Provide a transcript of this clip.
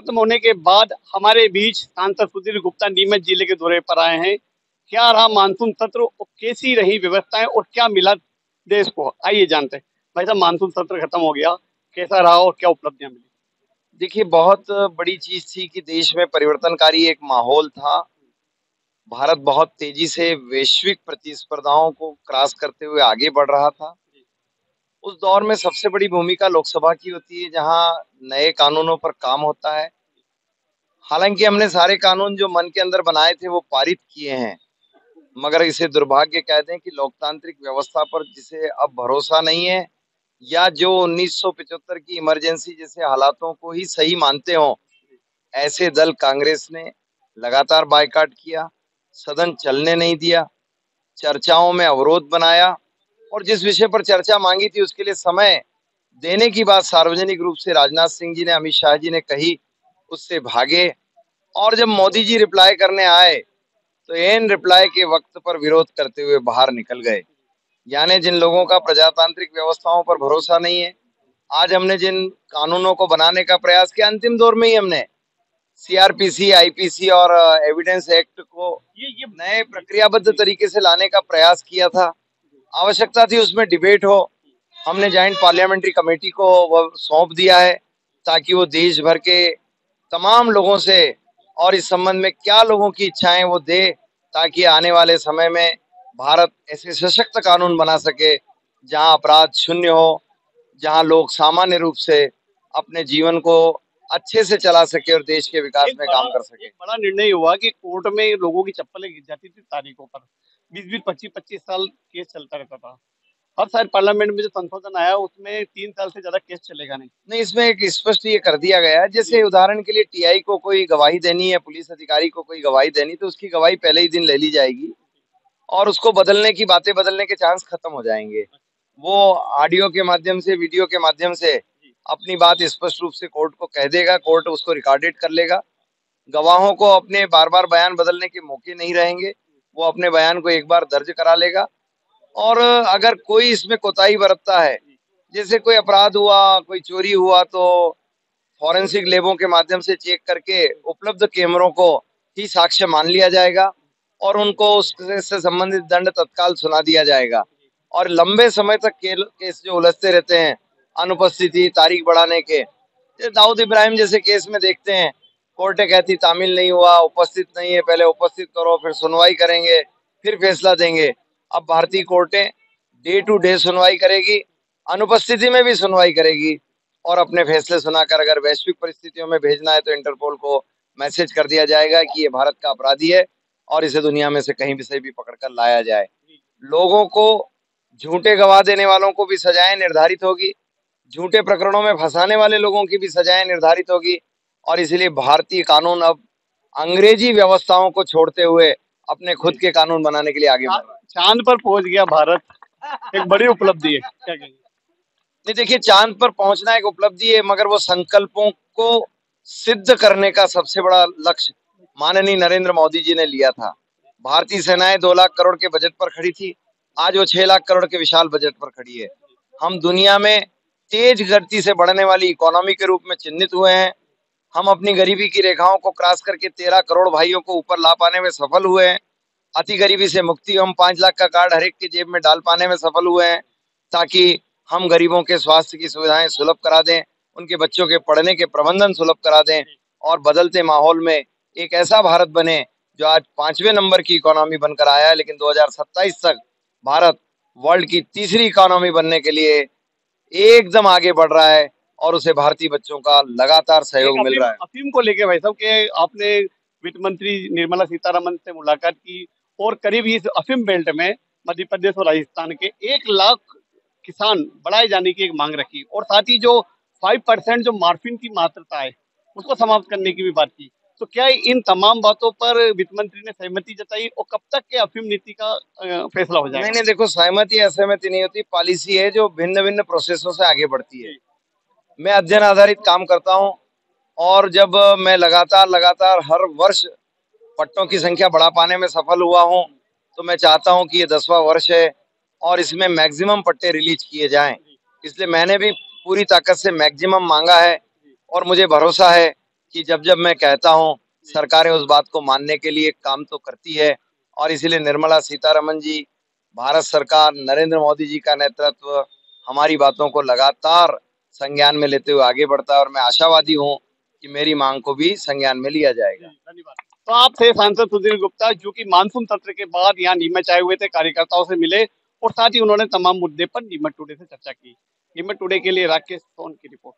खत्म होने के बाद हमारे बीच सांसद सुधीर गुप्ता नीमच जिले के दौरे पर आए हैं। क्या रहा मानसून सत्र और कैसी रही व्यवस्थाएं और क्या मिला देश को, आइए जानते हैं। भाई साहब, मानसून सत्र खत्म हो गया, कैसा रहा और क्या उपलब्धियां मिली? देखिए, बहुत बड़ी चीज थी कि देश में परिवर्तनकारी एक माहौल था। भारत बहुत तेजी से वैश्विक प्रतिस्पर्धाओं को क्रॉस करते हुए आगे बढ़ रहा था। उस दौर में सबसे बड़ी भूमिका लोकसभा की होती है, जहां नए कानूनों पर काम होता है। हालांकि हमने सारे कानून जो मन के अंदर बनाए थे वो पारित किए हैं, मगर इसे दुर्भाग्य कहते हैं कि लोकतांत्रिक व्यवस्था पर जिसे अब भरोसा नहीं है, या जो 1975 की इमरजेंसी जैसे हालातों को ही सही मानते हों, ऐसे दल कांग्रेस ने लगातार बायकॉट किया, सदन चलने नहीं दिया, चर्चाओं में अवरोध बनाया और जिस विषय पर चर्चा मांगी थी उसके लिए समय देने की बात सार्वजनिक रूप से राजनाथ सिंह जी ने, अमित शाह जी ने कही, उससे भागे। और जब मोदी जी रिप्लाई करने आए तो एन रिप्लाई के वक्त पर विरोध करते हुए बाहर निकल गए। यानी जिन लोगों का प्रजातांत्रिक व्यवस्थाओं पर भरोसा नहीं है, आज हमने जिन कानूनों को बनाने का प्रयास किया, अंतिम दौर में ही हमने CRPC, IPC और एविडेंस एक्ट को नए प्रक्रियाबद्ध तरीके से लाने का प्रयास किया था। आवश्यकता थी उसमें डिबेट हो। हमने जॉइंट पार्लियामेंट्री कमेटी को वह सौंप दिया है ताकि वो देश भर के तमाम लोगों से और इस संबंध में क्या लोगों की इच्छाएं वो दे, ताकि आने वाले समय में भारत ऐसे सशक्त कानून बना सके जहां अपराध शून्य हो, जहां लोग सामान्य रूप से अपने जीवन को अच्छे से चला सके और देश के विकास में काम कर सके। बड़ा निर्णय हुआ कि कोर्ट में लोगों की चप्पलें गिर जाती थी तारीखों पर, 20-25 साल केस चलता रहता था। हर साल पार्लियामेंट में जो संशोधन आया उसमें 3 साल से ज्यादा केस चलेगा नहीं। इसमें एक स्पष्ट ये कर दिया गया है, जैसे उदाहरण के लिए TI को कोई गवाही देनी है, पुलिस अधिकारी को कोई गवाही देनी, तो उसकी गवाही पहले ही दिन ले ली जाएगी और उसको बदलने की बातें, बदलने के चांस खत्म हो जाएंगे। वो ऑडियो के माध्यम से, वीडियो के माध्यम से अपनी बात स्पष्ट रूप से कोर्ट को कह देगा, कोर्ट उसको रिकॉर्डेड कर लेगा। गवाहों को अपने बार बार बयान बदलने के मौके नहीं रहेंगे, वो अपने बयान को एक बार दर्ज करा लेगा। और अगर कोई इसमें कोताही बरतता है, जैसे कोई अपराध हुआ, कोई चोरी हुआ, तो फॉरेंसिक लैबों के माध्यम से चेक करके उपलब्ध कैमरों को ही साक्ष्य मान लिया जाएगा और उनको उससे संबंधित दंड तत्काल सुना दिया जाएगा। और लंबे समय तक केस जो उलझते रहते हैं अनुपस्थिति, तारीख बढ़ाने के, दाऊद इब्राहिम जैसे केस में देखते हैं, कोर्टें कहती तामील नहीं हुआ, उपस्थित नहीं है, पहले उपस्थित करो, फिर सुनवाई करेंगे, फिर फैसला देंगे। अब भारतीय कोर्टें डे टू डे सुनवाई करेगी, अनुपस्थिति में भी सुनवाई करेगी और अपने फैसले सुनाकर अगर वैश्विक परिस्थितियों में भेजना है तो इंटरपोल को मैसेज कर दिया जाएगा कि ये भारत का अपराधी है और इसे दुनिया में से कहीं भी सही भी पकड़कर लाया जाए। लोगों को, झूठे गवाह देने वालों को भी सजाएं निर्धारित होगी, झूठे प्रकरणों में फंसाने वाले लोगों की भी सजाएं निर्धारित होगी। और इसलिए भारतीय कानून अब अंग्रेजी व्यवस्थाओं को छोड़ते हुए अपने खुद के कानून बनाने के लिए आगे बढ़ा। चांद पर पहुंच गया भारत, एक बड़ी उपलब्धि है। क्या कहेंगे? नहीं, देखिए, चांद पर पहुंचना एक उपलब्धि है, मगर वो संकल्पों को सिद्ध करने का सबसे बड़ा लक्ष्य माननीय नरेंद्र मोदी जी ने लिया था। भारतीय सेनाएं 2 लाख करोड़ के बजट पर खड़ी थी, आज वो 6 लाख करोड़ के विशाल बजट पर खड़ी है। हम दुनिया में तेज गति से बढ़ने वाली इकोनॉमी के रूप में चिन्हित हुए हैं। हम अपनी गरीबी की रेखाओं को क्रॉस करके 13 करोड़ भाइयों को ऊपर ला पाने में सफल हुए हैं। अति गरीबी से मुक्ति, हम 5 लाख का कार्ड हर एक की जेब में डाल पाने में सफल हुए हैं, ताकि हम गरीबों के स्वास्थ्य की सुविधाएं सुलभ करा दें, उनके बच्चों के पढ़ने के प्रबंधन सुलभ करा दें और बदलते माहौल में एक ऐसा भारत बने जो आज 5वें नंबर की इकोनॉमी बनकर आया है, लेकिन 2027 तक भारत वर्ल्ड की 3री इकोनॉमी बनने के लिए एकदम आगे बढ़ रहा है और उसे भारतीय बच्चों का लगातार सहयोग मिल रहा है। अफीम को लेके भाई साहब के आपने वित्त मंत्री निर्मला सीतारमण से मुलाकात की और करीब इस अफीम बेल्ट में मध्य प्रदेश और राजस्थान के 1 लाख किसान बढ़ाए जाने की एक मांग रखी और साथ ही जो 5% जो मॉर्फिन की मात्रता है उसको समाप्त करने की भी बात की। तो क्या इन तमाम बातों पर वित्त मंत्री ने सहमति जताई और कब तक के अफीम नीति का फैसला हो जाएगा? नहीं, देखो, सहमति असहमति नहीं होती, पॉलिसी है जो भिन्न भिन्न प्रोसेसों से आगे बढ़ती है। मैं अध्ययन आधारित काम करता हूं और जब मैं लगातार हर वर्ष पट्टों की संख्या बढ़ा पाने में सफल हुआ हूं, तो मैं चाहता हूं कि ये 10वां वर्ष है और इसमें मैक्सिमम पट्टे रिलीज किए जाएं। इसलिए मैंने भी पूरी ताकत से मैक्सिमम मांगा है और मुझे भरोसा है कि जब मैं कहता हूं सरकारें उस बात को मानने के लिए काम तो करती है, और इसीलिए निर्मला सीतारमण जी, भारत सरकार, नरेंद्र मोदी जी का नेतृत्व हमारी बातों को लगातार संज्ञान में लेते हुए आगे बढ़ता है और मैं आशावादी हूं कि मेरी मांग को भी संज्ञान में लिया जाएगा। धन्यवाद। तो आप थे सांसद सुधीर गुप्ता, जो कि मानसून सत्र के बाद यहाँ नीमच आए हुए थे, कार्यकर्ताओं से मिले और साथ ही उन्होंने तमाम मुद्दे पर नीमच टूडे से चर्चा की। नीमच टूडे के लिए राकेश सोन की रिपोर्ट।